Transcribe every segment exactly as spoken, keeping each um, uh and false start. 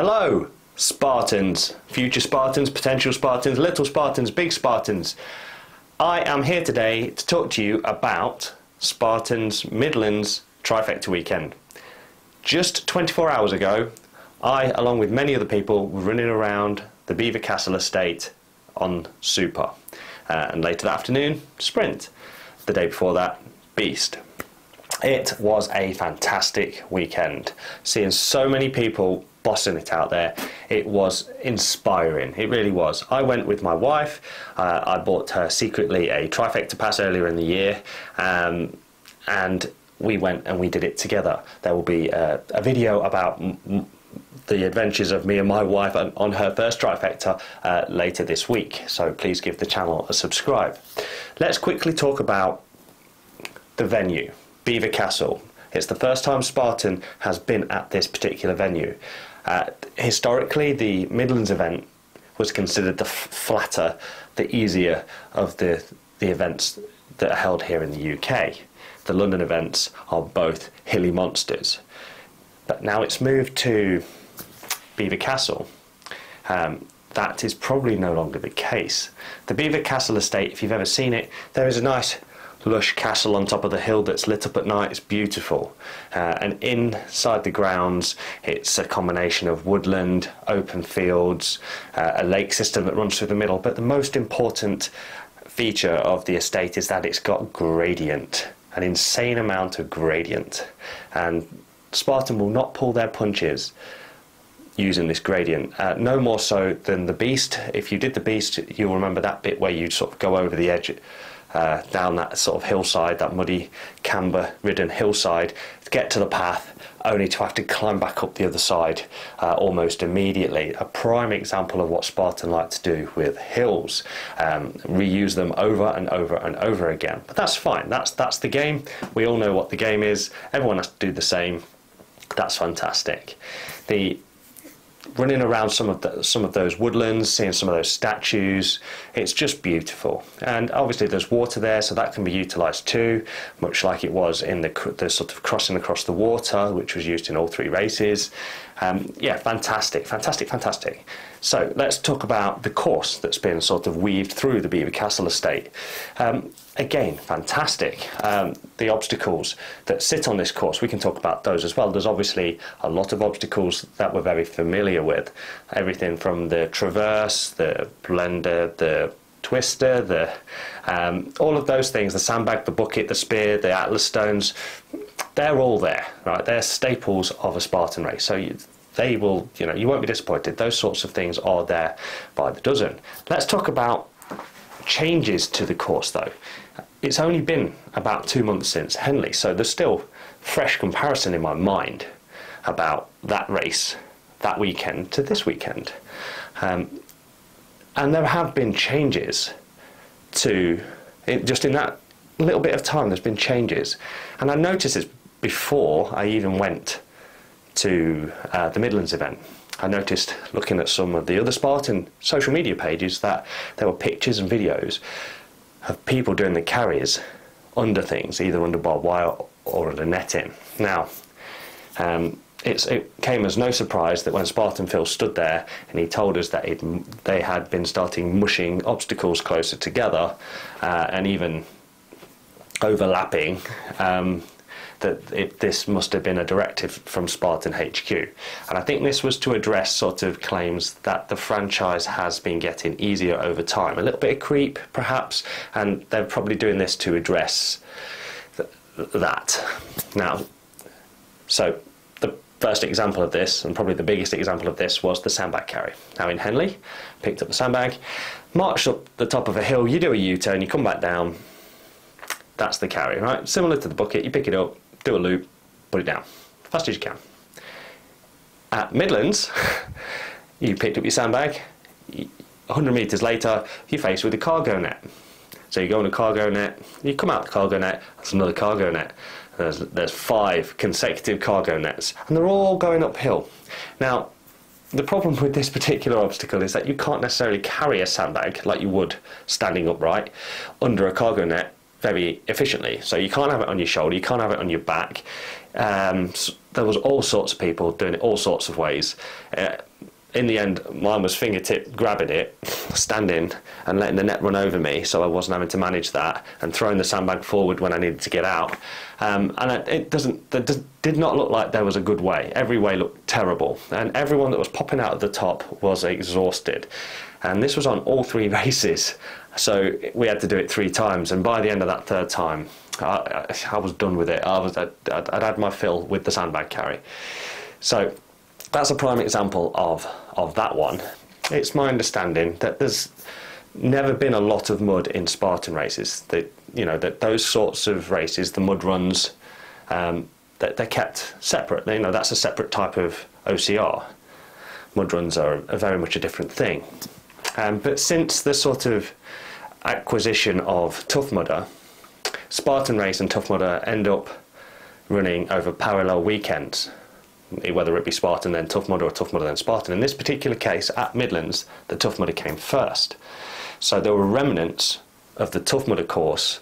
Hello, Spartans, future Spartans, potential Spartans, little Spartans, big Spartans. I am here today to talk to you about Spartans Midlands Trifecta Weekend. Just twenty-four hours ago, I, along with many other people, were running around the Belvoir Castle estate on Super. Uh, and later that afternoon, Sprint. The day before that, Beast. It was a fantastic weekend, seeing so many people bossing it out there. It was inspiring, it really was. I went with my wife. uh, I bought her secretly a trifecta pass earlier in the year, um, and we went and we did it together. There will be uh, a video about m m the adventures of me and my wife on, on her first trifecta uh, later this week, so please give the channel a subscribe. Let's quickly talk about the venue, Belvoir Castle. It's the first time Spartan has been at this particular venue. Uh, historically, the Midlands event was considered the f flatter, the easier of the, the events that are held here in the U K. The London events are both hilly monsters. But now it's moved to Belvoir Castle. Um, that is probably no longer the case. The Belvoir Castle estate, if you've ever seen it, there is a nice lush castle on top of the hill that's lit up at night. It's beautiful, uh, and inside the grounds it's a combination of woodland, open fields, uh, a lake system that runs through the middle. But the most important feature of the estate is that it's got gradient, an insane amount of gradient, and Spartan will not pull their punches using this gradient, uh, no more so than the Beast. If you did the Beast, you'll remember that bit where you sort of go over the edge, Uh, down that sort of hillside, that muddy, camber-ridden hillside, to get to the path, only to have to climb back up the other side uh, almost immediately. A prime example of what Spartan like to do with hills, um, reuse them over and over and over again. But that's fine. That's that's the game. We all know what the game is. Everyone has to do the same. That's fantastic. The running around some of the, some of those woodlands, seeing some of those statues, it's just beautiful. And obviously there's water there, so that can be utilised too, much like it was in the, the sort of crossing across the water, which was used in all three races. Um, yeah, fantastic, fantastic, fantastic. So let's talk about the course that's been sort of weaved through the Belvoir Castle estate. Um, again, fantastic. Um, the obstacles that sit on this course, we can talk about those as well. There's obviously a lot of obstacles that we're very familiar with. Everything from the traverse, the blender, the twister, the um, all of those things, the sandbag, the bucket, the spear, the atlas stones, they're all there, right? They're staples of a Spartan race. So you, they will, you know, you won't be disappointed. Those sorts of things are there by the dozen. Let's talk about changes to the course, though. It's only been about two months since Henley, so there's still fresh comparison in my mind about that race, that weekend, to this weekend. Um, and there have been changes to, it, just in that little bit of time, there's been changes. And I noticed this before I even went to uh, the Midlands event. I noticed, looking at some of the other Spartan social media pages, that there were pictures and videos of people doing the carries under things, either under barbed wire or under netting. Now, um, it's, it came as no surprise that when Spartan Phil stood there and he told us that it, they had been starting mushing obstacles closer together uh, and even overlapping, um, that it, this must have been a directive from Spartan H Q. And I think this was to address sort of claims that the franchise has been getting easier over time. A little bit of creep, perhaps, and they're probably doing this to address th that. Now, so the first example of this, and probably the biggest example of this, was the sandbag carry. Now in Henley, picked up the sandbag, marched up the top of a hill, you do a U-turn, you come back down, that's the carry, right? Similar to the bucket, you pick it up, do a loop, put it down, fast as you can. At Midlands, you picked up your sandbag, one hundred metres later, you're faced with a cargo net. So you go on a cargo net, you come out the cargo net, that's another cargo net. There's, there's five consecutive cargo nets, and they're all going uphill. Now, the problem with this particular obstacle is that you can't necessarily carry a sandbag like you would standing upright under a cargo net very efficiently. So you can't have it on your shoulder, you can't have it on your back. Um, so there was all sorts of people doing it all sorts of ways. Uh, in the end, mine was fingertip grabbing it, standing and letting the net run over me, so I wasn't having to manage that, and throwing the sandbag forward when I needed to get out. Um, and it, it doesn't, there does, did not look like there was a good way. Every way looked terrible, and everyone that was popping out at the top was exhausted. And this was on all three races, so we had to do it three times. And by the end of that third time, I, I was done with it. I was, I'd, I'd had my fill with the sandbag carry. So that's a prime example of, of that one. It's my understanding that there's never been a lot of mud in Spartan races. That, you know, that those sorts of races, the mud runs, um, that they're kept separate. You know, that's a separate type of O C R. Mud runs are, are very much a different thing. Um, but since the sort of acquisition of Tough Mudder, Spartan Race and Tough Mudder end up running over parallel weekends, whether it be Spartan then Tough Mudder or Tough Mudder then Spartan. In this particular case, at Midlands, the Tough Mudder came first. So there were remnants of the Tough Mudder course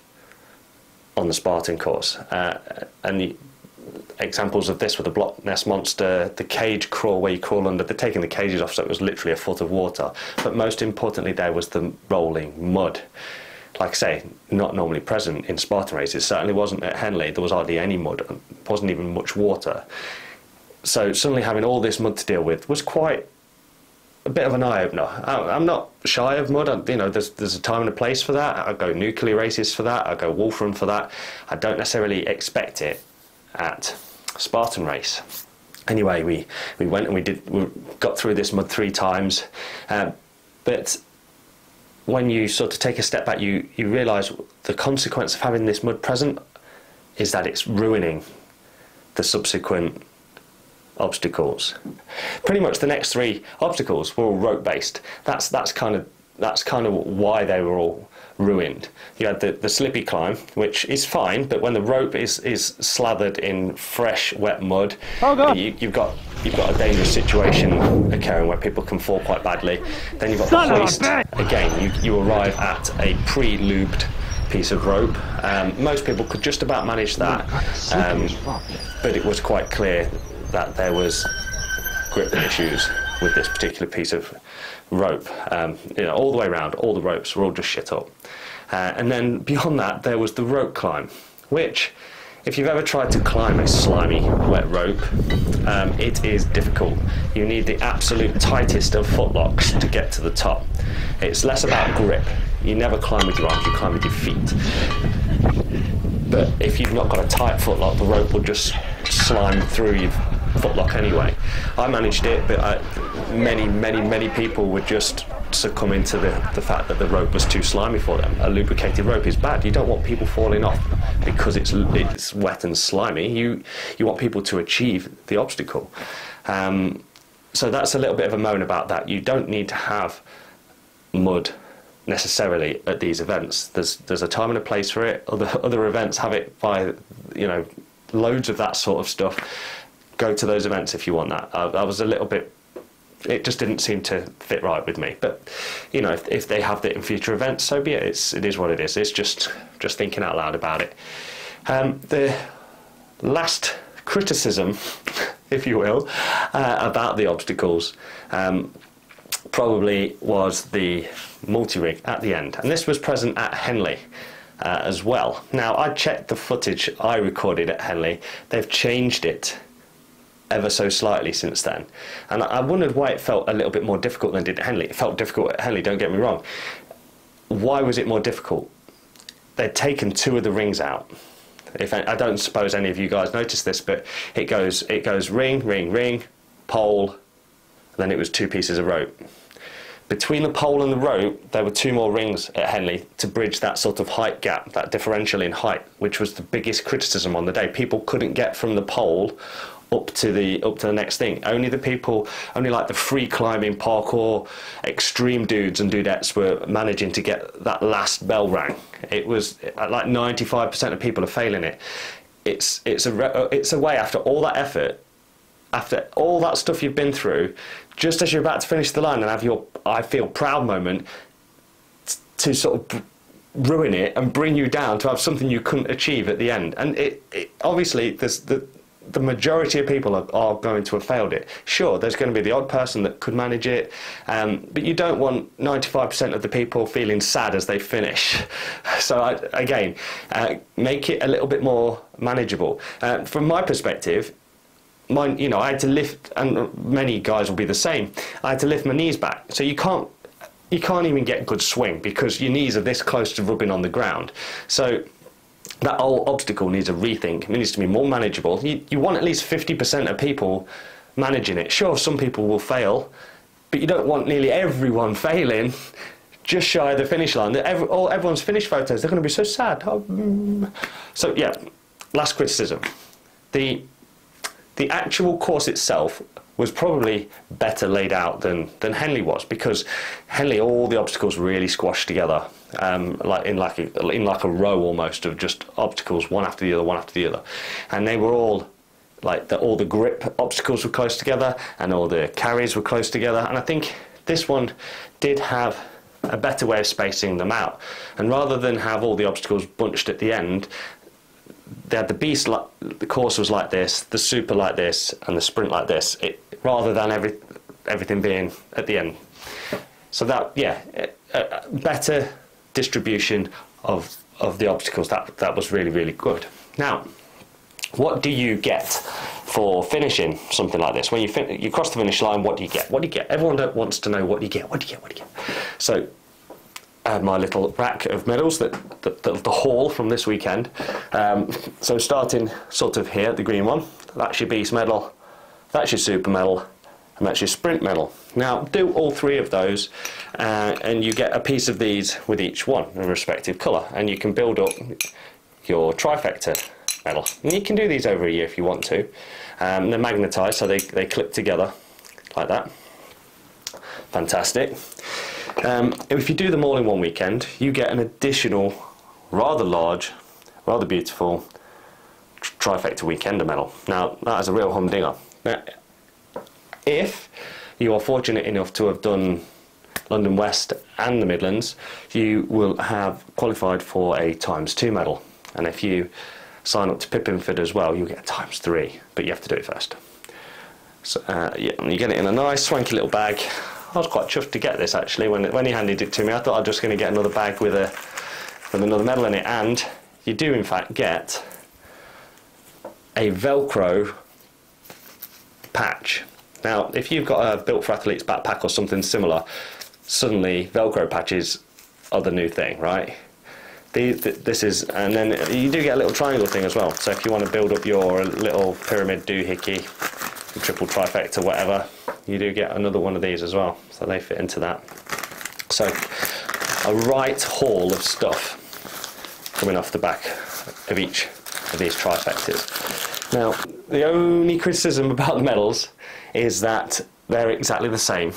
on the Spartan course. Uh, and the examples of this were the Block Ness Monster, the cage crawl where you crawl under, they're taking the cages off so it was literally a foot of water. But most importantly, there was the rolling mud. Like I say, not normally present in Spartan races. Certainly wasn't at Henley. There was hardly any mud. There wasn't even much water. So suddenly having all this mud to deal with was quite a bit of an eye-opener. I'm not shy of mud. I, you know, there's, there's a time and a place for that. I go nuclear races for that. I go wolf run for that. I don't necessarily expect it at Spartan race. Anyway, we, we went and we, did, we got through this mud three times. Um, but when you sort of take a step back, you, you realise the consequence of having this mud present is that it's ruining the subsequent obstacles. Pretty much the next three obstacles were all rope based. That's that's kind of that's kind of why they were all ruined. You had the, the slippy climb, which is fine, but when the rope is is slathered in fresh wet mud, oh God. You, you've got you've got a dangerous situation occurring where people can fall quite badly. Then you've got Son the hoist. Again, you you arrive at a pre-lubed piece of rope. Um, most people could just about manage that, um, but it was quite clear that there was gripping issues with this particular piece of rope. Um, you know, all the way around, all the ropes were all just shit up. Uh, and then beyond that, there was the rope climb, which, if you've ever tried to climb a slimy, wet rope, um, it is difficult. You need the absolute tightest of footlocks to get to the top. It's less about grip. You never climb with your arms, you climb with your feet. But if you've not got a tight footlock, the rope will just slime through your footlock anyway. I managed it, but I, many, many, many people would just succumbing to the, the fact that the rope was too slimy for them. A lubricated rope is bad. You don't want people falling off because it's, it's wet and slimy. You, you want people to achieve the obstacle. Um, so that's a little bit of a moan about that. You don't need to have mud necessarily at these events. There's, there's a time and a place for it. Other, other events have it by, you know, loads of that sort of stuff. Go to those events if you want that. I, I was a little bit, it just didn't seem to fit right with me. But, you know, if, if they have that in future events, so be it. It's, it is what it is. It's just, just thinking out loud about it. Um, the last criticism, if you will, uh, about the obstacles um, probably was the multi-rig at the end. And this was present at Henley uh, as well. Now, I checked the footage I recorded at Henley. They've changed it ever so slightly since then, and I wondered why it felt a little bit more difficult than it did at Henley. It felt difficult at Henley, don't get me wrong. Why was it more difficult? They'd taken two of the rings out. If I, I don't suppose any of you guys noticed this, but it goes it goes ring, ring, ring, pole, and then it was two pieces of rope. Between the pole and the rope, there were two more rings at Henley to bridge that sort of height gap, that differential in height, which was the biggest criticism on the day. People couldn't get from the pole up to the up to the next thing. Only the people, only like the free climbing parkour extreme dudes and dudettes were managing to get that last bell rang. It was like ninety-five percent of people are failing it. It's it's a it's a way after all that effort, after all that stuff you've been through, just as you're about to finish the line and have your I feel proud moment, to sort of ruin it and bring you down to have something you couldn't achieve at the end. And it, it obviously there's the the majority of people are, are going to have failed it. Sure, there's going to be the odd person that could manage it, um, but you don't want ninety-five percent of the people feeling sad as they finish. So I, again, uh, make it a little bit more manageable. Uh, from my perspective, mine, you know, I had to lift, and many guys will be the same, I had to lift my knees back. So you can't, you can't even get good swing because your knees are this close to rubbing on the ground. So that whole obstacle needs a rethink. It needs to be more manageable. You, you want at least fifty percent of people managing it. Sure, some people will fail, but you don't want nearly everyone failing just shy of the finish line. Every, all, everyone's finished photos, they're going to be so sad. Oh. So, yeah, last criticism. The, the actual course itself was probably better laid out than, than Henley was, because Henley, all the obstacles really squashed together. Um, like in like a, in like a row almost of just obstacles, one after the other, one after the other, and they were all like the, all the grip obstacles were close together, and all the carries were close together. And I think this one did have a better way of spacing them out. And rather than have all the obstacles bunched at the end, they had the beast like the course was like this, the super like this, and the sprint like this. It rather than every everything being at the end. So that yeah, it, uh, better. distribution of of the obstacles, that that was really really good. Now, what do you get for finishing something like this? When you fin you cross the finish line, what do you get? What do you get? Everyone don't, wants to know what do you get? What do you get? What do you get? So, I had my little rack of medals that the, the, the haul from this weekend. Um, so starting sort of here, the green one, that's your beast medal, that's your super medal, and that's your sprint medal. Now, do all three of those, uh, and you get a piece of these with each one in a respective colour, and you can build up your trifecta medal. And you can do these over a year if you want to. Um, they're magnetised, so they, they clip together like that. Fantastic. Um, if you do them all in one weekend, you get an additional, rather large, rather beautiful trifecta weekender medal. Now, that is a real humdinger. Now, if you are fortunate enough to have done London West and the Midlands, you will have qualified for a times two medal. And if you sign up to Pippinford as well, you'll get a times three, but you have to do it first. So uh, yeah, you get it in a nice swanky little bag. I was quite chuffed to get this actually when, when he handed it to me. I thought I was just going to get another bag with, a, with another medal in it. And you do in fact get a Velcro patch. Now, if you've got a Built for Athletes backpack or something similar, suddenly Velcro patches are the new thing, right? The, the, this is, and then you do get a little triangle thing as well. So if you want to build up your little pyramid doohickey, triple trifecta, whatever, you do get another one of these as well. So they fit into that. So a right haul of stuff coming off the back of each of these trifectas. Now, the only criticism about the medals is that they're exactly the same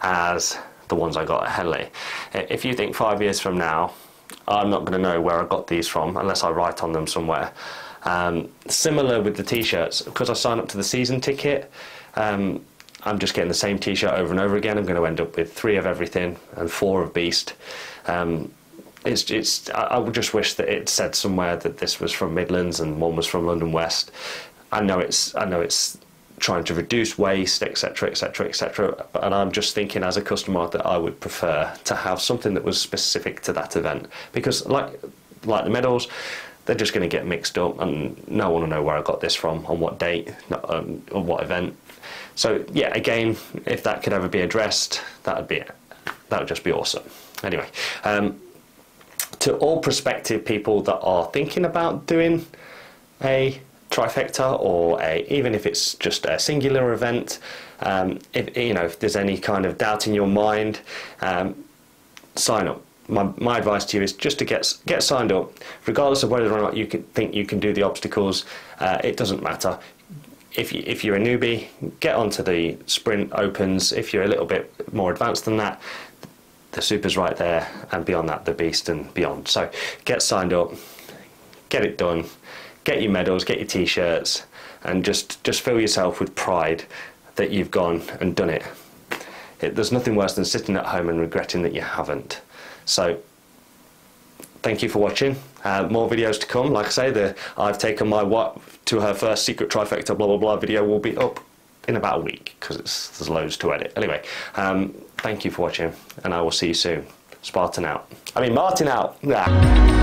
as the ones I got at Henley. If you think five years from now, I'm not going to know where I got these from unless I write on them somewhere. Um, similar with the t-shirts, because I sign up to the season ticket, um, I'm just getting the same t-shirt over and over again. I'm going to end up with three of everything and four of Beast. Um, It's, it's, I would just wish that it said somewhere that this was from Midlands and one was from London West. I know it's, I know it's trying to reduce waste, et cetera, et cetera, et cetera. And I'm just thinking as a customer that I would prefer to have something that was specific to that event, because like, like the medals, they're just going to get mixed up, and no one will know where I got this from, on what date, on what event. So yeah, again, if that could ever be addressed, that would be it. That would just be awesome. Anyway. Um, To all prospective people that are thinking about doing a trifecta, or a, even if it's just a singular event, um, if, you know, if there's any kind of doubt in your mind, um, sign up. My, my advice to you is just to get get signed up, regardless of whether or not you can, think you can do the obstacles. Uh, it doesn't matter. If you, if you're a newbie, get onto the sprint opens. If you're a little bit more advanced than that, the super's right there, and beyond that, the beast and beyond. So get signed up, get it done, get your medals, get your t-shirts, and just, just fill yourself with pride that you've gone and done it. it. There's nothing worse than sitting at home and regretting that you haven't. So thank you for watching. Uh, more videos to come. Like I say, the I've taken my wife to her first secret trifecta blah blah blah video will be up in about a week because there's loads to edit. Anyway, um, thank you for watching and I will see you soon. Spartan out. I mean Martin out. Nah.